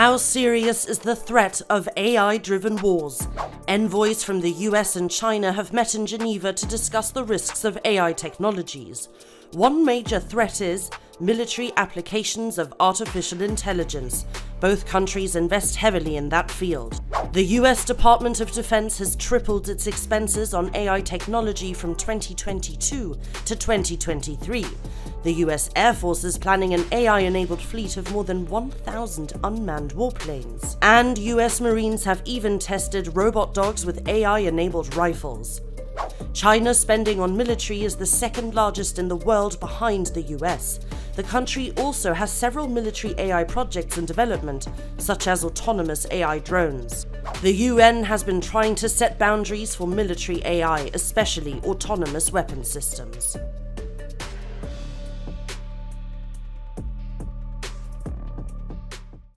How serious is the threat of AI-driven wars? Envoys from the US and China have met in Geneva to discuss the risks of AI technologies. One major threat is military applications of artificial intelligence. Both countries invest heavily in that field. The US Department of Defense has tripled its expenses on AI technology from 2022 to 2023. The US Air Force is planning an AI-enabled fleet of more than 1,000 unmanned warplanes. And US Marines have even tested robot dogs with AI-enabled rifles. China's spending on military is the second largest in the world behind the US. The country also has several military AI projects in development, such as autonomous AI drones. The UN has been trying to set boundaries for military AI, especially autonomous weapon systems.